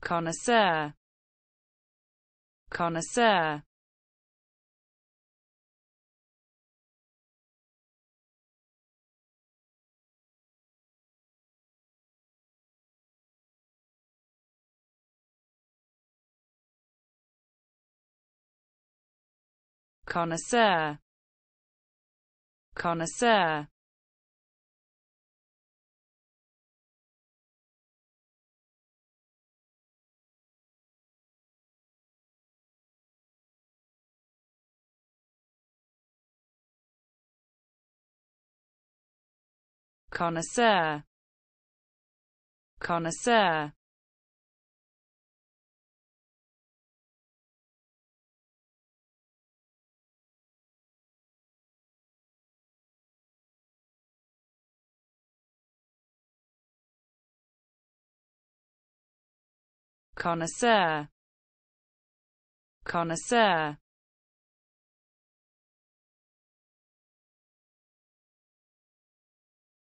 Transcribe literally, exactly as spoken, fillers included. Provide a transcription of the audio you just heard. Connoisseur, Connoisseur. Connoisseur, Connoisseur. Connoisseur, Connoisseur. Connoisseur, Connoisseur.